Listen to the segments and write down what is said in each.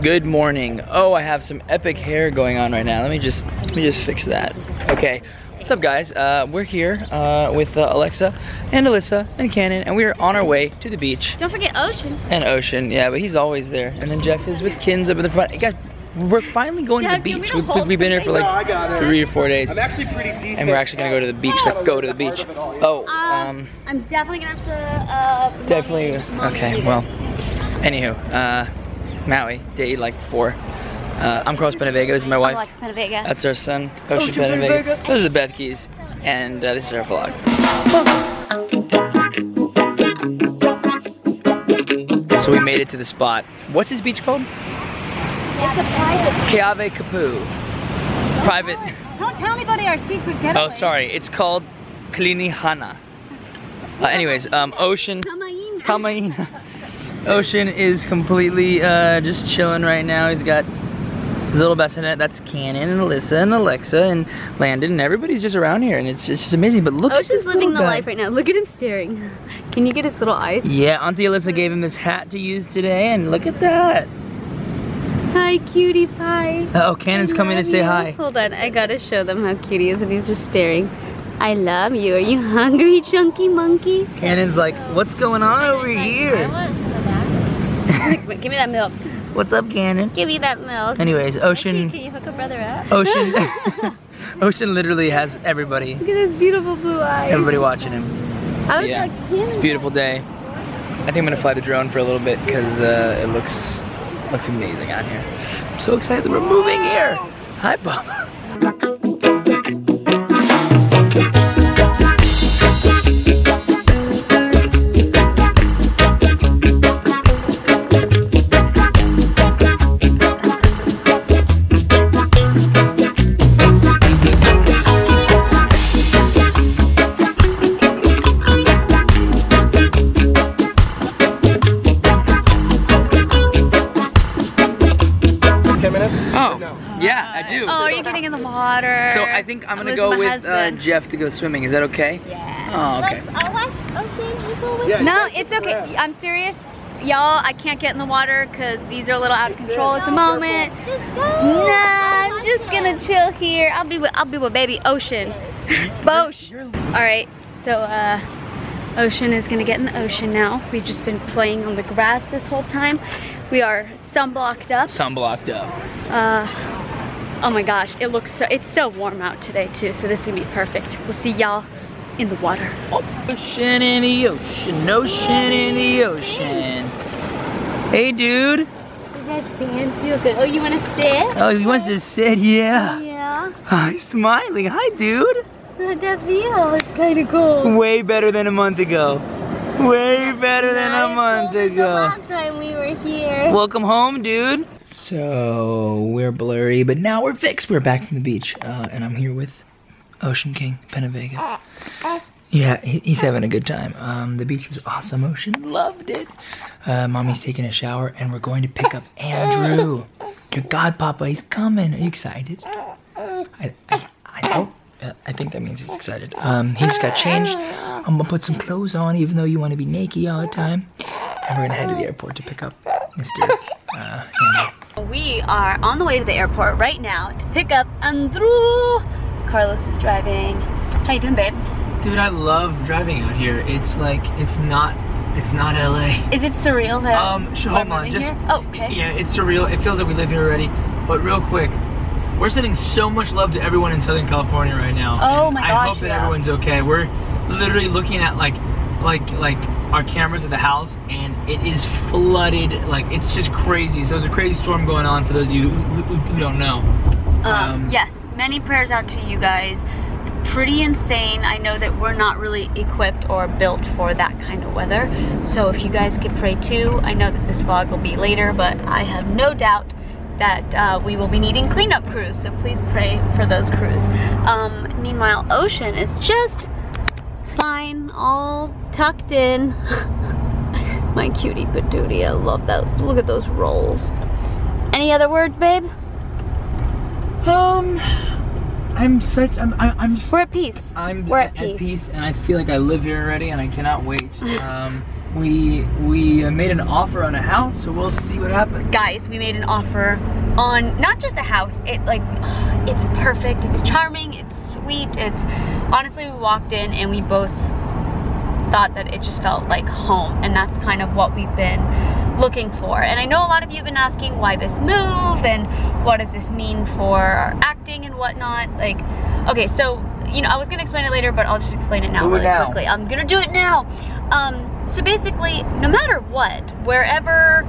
Good morning. Oh, I have some epic hair going on right now. Let me just fix that. Okay. What's up, guys? We're here with Alexa and Alyssa and Cannon, and we are on our way to the beach. Don't forget Ocean. And Ocean, yeah, but he's always there. And then Jeff is with Kins up in the front. Guys, we're finally going to the beach. We've been here for like 3 or 4 days. I'm actually pretty decent. And we're actually gonna go to the beach. Let's go to the beach. Oh, I'm definitely gonna have to. Definitely. Okay. Well. Anywho. Maui, day like 4. I'm Carlos Penavega, this is my wife. Alex Penavega. That's our son, Ocean Penavega. Those are the Bethkes, and this is our vlog. So we made it to the spot. What's this beach called? It's a private. Keawe Kapu. Private. Don't tell anybody our secret getaway. Oh, sorry. It's called Kalini Hana. Anyways, Ocean. Kamaina. Ocean is completely just chilling right now. He's got his little bassinet. That's Cannon and Alyssa and Alexa and Landon, and everybody's just around here, and it's just amazing. But look, Ocean's at this living the guy. Life right now. Look at him staring. Can you get his little eyes? Yeah, Auntie Alyssa gave him this hat to use today, and look at that. Hi, cutie pie. Oh, Cannon's coming to say hi. Hold on, I gotta show them how cute he is, and he's just staring. I love you. Are you hungry, chunky monkey? Cannon's like, what's going on over here? Give me that milk. What's up, Cannon? Give me that milk. Anyways, Ocean. Can you hook a brother up? Ocean. Ocean literally has everybody. Look at his beautiful blue eyes. Everybody watching him. Yeah. It's a beautiful day. I think I'm gonna fly the drone for a little bit because it looks amazing out here. I'm so excited that we're moving here. Hi, Bob. So I think I'm gonna go with Jeff to go swimming. Is that okay? Yeah. Oh, okay. I'll watch Ocean. You go with me. No, it's okay. I'm serious, y'all. I can't get in the water because these are a little out of control at the moment. Just go. Nah, I'm just gonna chill here. I'll be with baby Ocean. Bosh. All right. So Ocean is gonna get in the ocean now. We've just been playing on the grass this whole time. We are sunblocked up. Sunblocked up. Oh my gosh, it looks so, it's so warm out today too, so this is gonna be perfect. We'll see y'all in the water. Ocean in the ocean, ocean in the ocean. Hey dude. Does that sand feel good? Oh, you wanna sit? Oh, he wants to sit, yeah. Yeah. Oh, he's smiling, hi dude. How'd that feel? It's kinda cool. Way better than a month ago. Way better than a month ago. The last time we were here. Welcome home, dude. So we're blurry, but now we're fixed. We're back from the beach, and I'm here with Ocean King Penavega. Yeah, he's having a good time. The beach was awesome. Ocean loved it. Mommy's taking a shower, and we're going to pick up Andrew. Your god papa, he's coming. Are you excited? I know. I think that means he's excited. He just got changed. I'm gonna put some clothes on, even though you want to be naked all the time. And we're gonna head to the airport to pick up Mr. Andrew. We are on the way to the airport right now to pick up Andrew. Carlos is driving. How you doing, babe? Dude, I love driving out here. It's like, it's not LA. Is it surreal though? Hold on, just, oh, okay. Yeah, it's surreal. It feels like we live here already. But real quick, we're sending so much love to everyone in Southern California right now. Oh my gosh, I hope that everyone's okay. We're literally looking at like our cameras at the house, and it is flooded. Like, it's just crazy. So there's a crazy storm going on for those of you who don't know. Yes, many prayers out to you guys. It's pretty insane. I know that we're not really equipped or built for that kind of weather. So if you guys could pray too. I know that this vlog will be later, but I have no doubt that we will be needing cleanup crews. So please pray for those crews. Meanwhile, Ocean is just fine, all tucked in. My cutie patootie, I love that. Look at those rolls. Any other words, babe? We're at peace. We're at peace, and I feel like I live here already, and I cannot wait. We made an offer on a house, so we'll see what happens. Guys, we made an offer on not just a house. It's perfect. It's charming. It's sweet. It's honestly, we walked in and we both thought that it just felt like home, and that's kind of what we've been looking for. And I know a lot of you have been asking why this move and what does this mean for our acting and whatnot. Like, okay, so you know, I was gonna explain it later, but I'll just explain it now really quickly. I'm gonna do it now. So basically, no matter what, whenever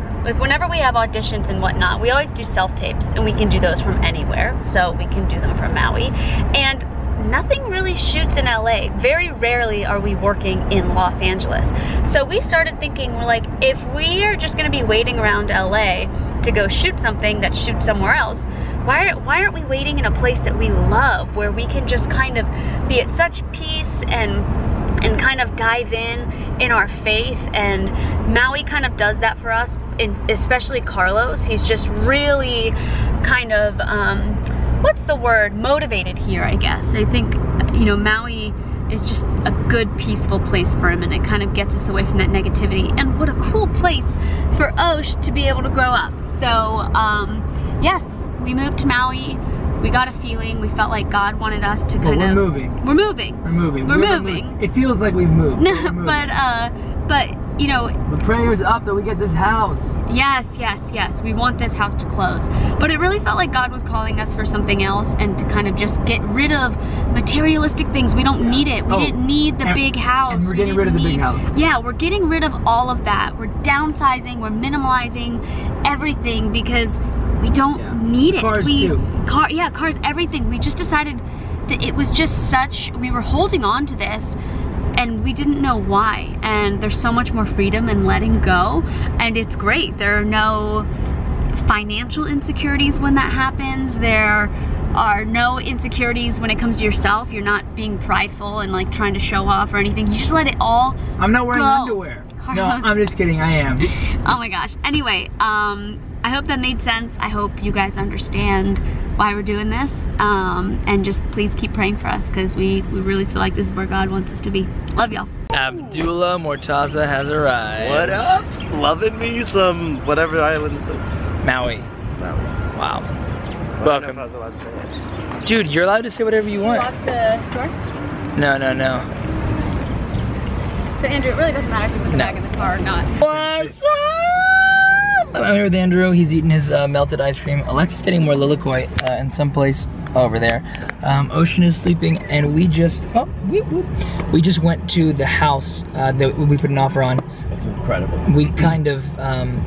we have auditions and whatnot, we always do self-tapes, and we can do those from anywhere. So we can do them from Maui. And nothing really shoots in LA. Very rarely are we working in Los Angeles. So we started thinking, we're like, if we are just gonna be waiting around LA to go shoot something that shoots somewhere else, why aren't we waiting in a place that we love, where we can just kind of be at such peace and kind of dive in our faith? And Maui kind of does that for us, especially Carlos. He's just really kind of, what's the word? Motivated here, I guess. I think, you know, Maui is just a good, peaceful place for him, and it kind of gets us away from that negativity. And what a cool place for Osh to be able to grow up. So, yes, we moved to Maui. We got a feeling, we felt like God wanted us to We're moving. It feels like we've moved. No, but you know. The prayer's up that we get this house. Yes, yes, yes. We want this house to close. But it really felt like God was calling us for something else, and to kind of just get rid of materialistic things. We don't need it. We didn't need the big house. And we're getting rid of the big house. Yeah, we're getting rid of all of that. We're downsizing, we're minimalizing everything, because we don't need it. Cars too. Cars, everything. We just decided that it was just such, we were holding on to this and we didn't know why. And there's so much more freedom in letting go, and it's great. There are no financial insecurities when that happens. There are no insecurities when it comes to yourself. You're not being prideful and like trying to show off or anything. You just let it all go. I'm not wearing underwear. Carlos. No, I'm just kidding, I am. Oh my gosh. Anyway, I hope that made sense. I hope you guys understand why we're doing this. And just please keep praying for us, because we really feel like this is where God wants us to be. Love y'all. Abdullah Mortaza has arrived. What up? Loving me some whatever island this is. Maui. Wow. Welcome. I don't know if I was allowed to say that. Dude, you're allowed to say whatever you want. Lock the door? No. So Andrew, it really doesn't matter if you put the bag in the car or not. What's up? I'm here with Andrew. He's eating his melted ice cream. Alexa's getting more lilikoi in some place over there. Ocean is sleeping, and we just we just went to the house that we put an offer on. That's incredible. We kind of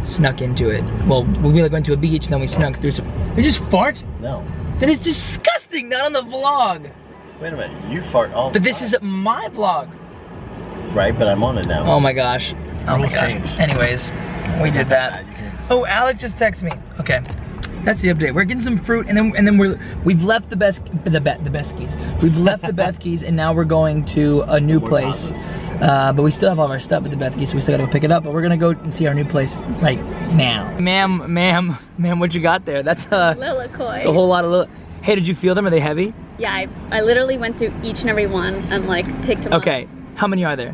snuck into it. Well, we like went to a beach, and then we snuck through some. Did you just fart? No. That is disgusting. Not on the vlog. Wait a minute. You fart all the time. But this is my vlog. Right, but I'm on it now. Oh my gosh. Oh my gosh. Anyways, we did that. Oh, Alex just texted me. Okay, that's the update. We're getting some fruit, and then we've left the Bethkes. We've left the Bethkes, and now we're going to a new place. But we still have all of our stuff at the Bethkes, so we still gotta go pick it up. But we're gonna go and see our new place right now. Ma'am, what you got there? That's lilikoi. It's a whole lot of lilikoi. Hey, did you feel them? Are they heavy? Yeah, I literally went through each and every one and like picked them up. Okay, how many are there?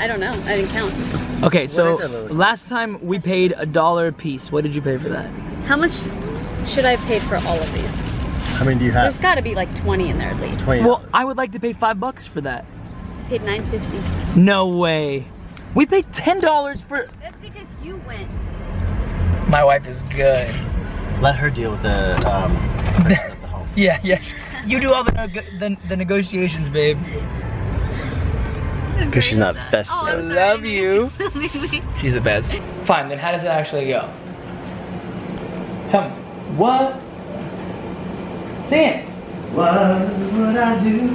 I don't know. I didn't count. Okay, so last time we paid $1 a piece. What did you pay for that? How much should I have paid for all of these? How many do you have? There's got to be like 20 in there at least. 20. Well, I would like to pay $5 for that. I paid $9.50. No way. We paid $10 for. That's because you went. My wife is good. Let her deal with the person at the home. Yeah, yeah. You do all the negotiations, babe. Because she's not festive. Oh, I love you. She's the best. Fine, then how does it actually go? Tell me. What? Sing it. What would I do?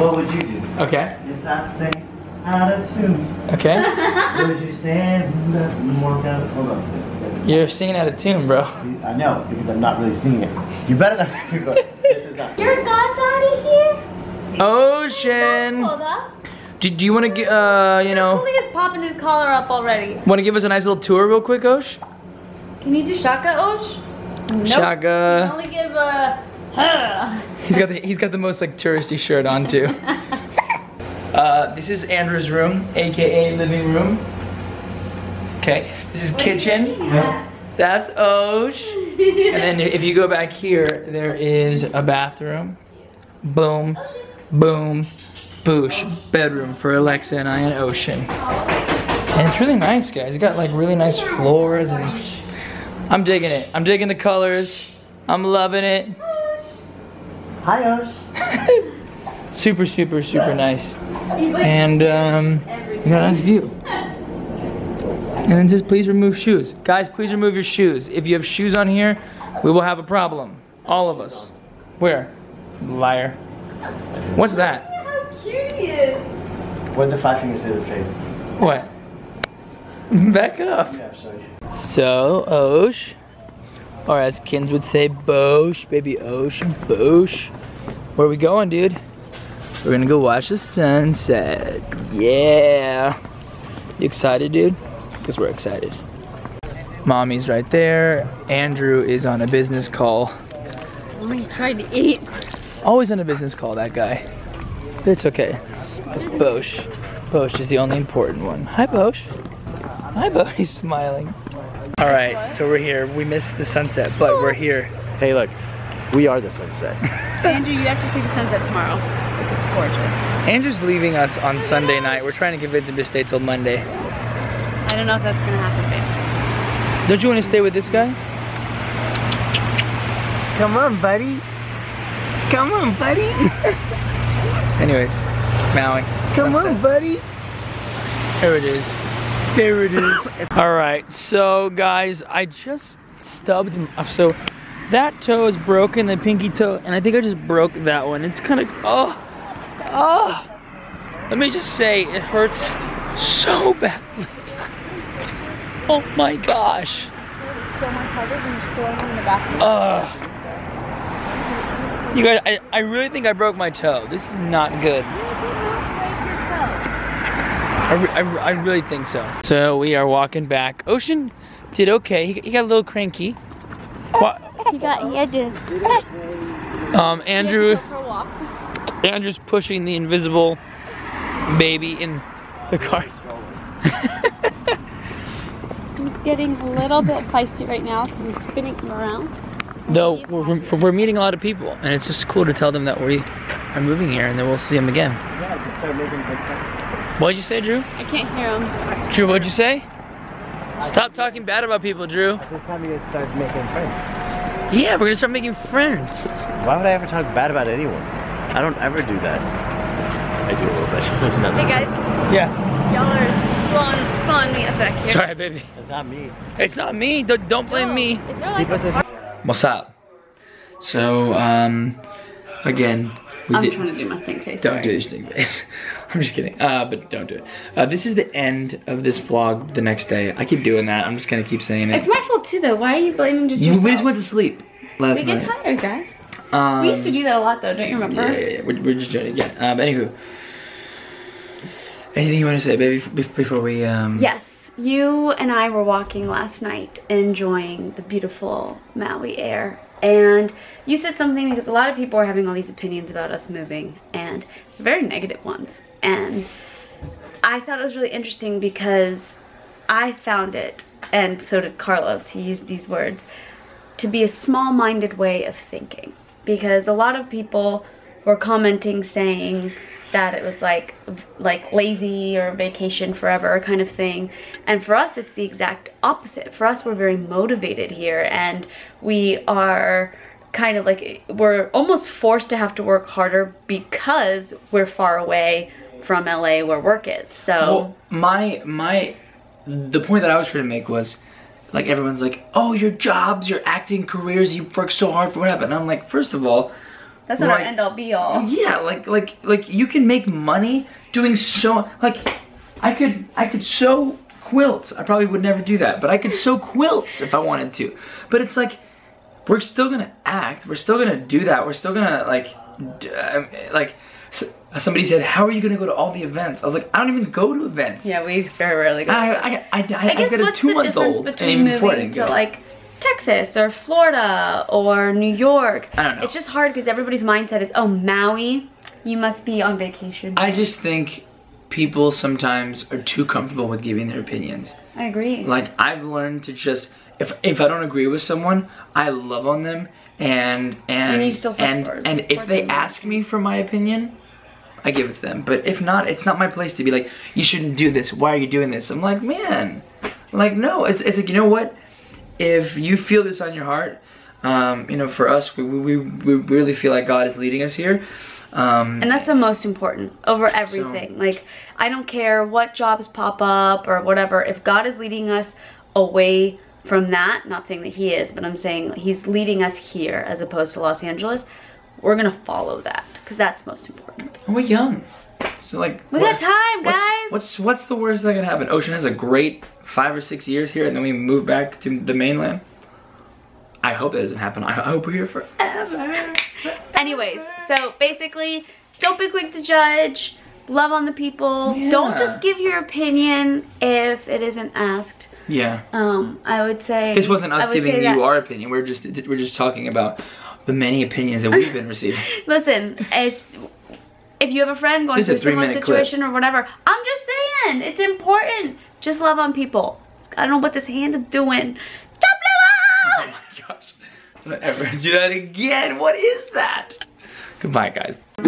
What would you do? Okay. If I sang out of tune. Okay. Would you stand up and work out? Hold on. You're singing out of tune, bro. I know, because I'm not really singing it. You better not be going. This is not. Your goddaddy here? Ocean. Hold up. Do you want to get, you know... He's popping his collar up already. Want to give us a nice little tour real quick, Osh? Can you do shaka, Osh? Nope. Shaka. Only give a... He's got the most, like, touristy shirt on, too. This is Andrew's room, a.k.a. living room. Okay, this is kitchen. That's Osh. And then if you go back here, there is a bathroom. Boom, boom, boosh. Bedroom for Alexa and I and Ocean. And it's really nice, guys. It's got like really nice floors and I'm digging it. I'm digging the colors. I'm loving it. Hi, Osh. Super, super, super nice. And you got a nice view. And then just please remove shoes. Guys, please remove your shoes. If you have shoes on here, we will have a problem. All of us. Where? Liar. What's that? How cute he is. What the five fingers do to the face? What? Back up. Yeah, sorry. So, Osh. Or as Kins would say, Bosh. Baby Osh. Bosh. Where are we going, dude? We're gonna go watch the sunset. Yeah. You excited, dude? Because we're excited. Mommy's right there. Andrew is on a business call. Mommy's trying to eat. Always on a business call, that guy. But it's okay. That's Bosh. Bosh is the only important one. Hi, Bosh. Hi, Bosh. He's smiling. All right, so we're here. We missed the sunset, but we're here. Hey, look. We are the sunset. Andrew, you have to see the sunset tomorrow. It's gorgeous. Andrew's leaving us on Sunday night. We're trying to convince him to stay till Monday. I don't know if that's gonna happen, babe. Don't you want to stay with this guy? Come on, buddy. Come on, buddy. Anyways, Maui. Come on, buddy. There it is. There it is. All right, so guys, I just stubbed. So. That toe is broken, the pinky toe, and I think I just broke that one. It's kind of, let me just say, it hurts so badly. Oh my gosh. You guys, I really think I broke my toe. This is not good. I really think so. So we are walking back. Ocean did okay, he got a little cranky. What? Andrew's pushing the invisible baby in the car. He's getting a little bit feisty right now, so he's spinning him around. Though we're meeting a lot of people, and it's just cool to tell them that we are moving here, and then we'll see them again. Yeah, just start making TikTok. What'd you say, Drew? I can't hear him. Drew, what'd you say? Stop talking bad about people, Drew. This time you guys start making friends. Yeah, we're gonna start making friends. Why would I ever talk bad about anyone? I don't ever do that. I do a little bit. Hey guys. Yeah. Y'all are slowing me up back here. Sorry, baby. It's not me. It's not me. Don't blame me. What's up? So, again. I'm trying to do my stink face. Don't do your stink face. I'm just kidding. But don't do it. This is the end of this vlog the next day. I keep doing that. I'm just gonna keep saying it. It's my fault too though. Why are you blaming just yourself? We just went to sleep last night. We get tired, guys. We used to do that a lot though, don't you remember? Yeah. We're just doing it again. Anywho. Anything you want to say, baby, before we Yes. You and I were walking last night enjoying the beautiful Maui air. And you said something because a lot of people are having all these opinions about us moving and very negative ones. And I thought it was really interesting because I found it, and so did Carlos, he used these words, to be a small-minded way of thinking. Because a lot of people were commenting saying that it was like lazy or vacation forever kind of thing. And for us, it's the exact opposite. For us, we're very motivated here, and we are kind of like, we're almost forced to have to work harder because we're far away from LA where work is. So well, the point that I was trying to make was, like, everyone's like, oh, your jobs, your acting careers, you work so hard for whatever. And I'm like, first of all, that's not our end all be all. Yeah, like you can make money doing so, like, I could sew quilts. I probably would never do that, but I could sew quilts if I wanted to. But it's like, we're still gonna act. We're still gonna do that. We're still gonna like. Somebody said, "How are you gonna go to all the events?" I was like, "I don't even go to events." Yeah, we very rarely go. I've got a 2-month-old between moving to like Texas or Florida or New York. I don't know. It's just hard because everybody's mindset is, "Oh, Maui, you must be on vacation." I just think people sometimes are too comfortable with giving their opinions. I agree. Like, I've learned to just, if I don't agree with someone, I love on them, and if they ask me for my opinion, I give it to them. But if not, it's not my place to be like, you shouldn't do this, why are you doing this? I'm like, man, like, no, it's like, you know what, if you feel this on your heart, you know, for us, we really feel like God is leading us here. And that's the most important over everything. So, like, I don't care what jobs pop up or whatever. If God is leading us away from that, not saying that he is, but I'm saying he's leading us here as opposed to Los Angeles, we're going to follow that because that's most important. And we're young. So, like, we got time, guys. What's the worst that could happen? Ocean has a great 5 or 6 years here, and then we move back to the mainland. I hope that doesn't happen. I hope we're here forever. Anyways, so basically, don't be quick to judge. Love on the people. Yeah. Don't just give your opinion if it isn't asked. Yeah. I would say this wasn't us giving you our opinion. We're just talking about the many opinions that we've been receiving. Listen, if you have a friend going through a similar situation or whatever, I'm just saying it's important. Just love on people. I don't know what this hand is doing. Stop loving. Oh my gosh. Don't ever do that again. What is that? Goodbye, guys.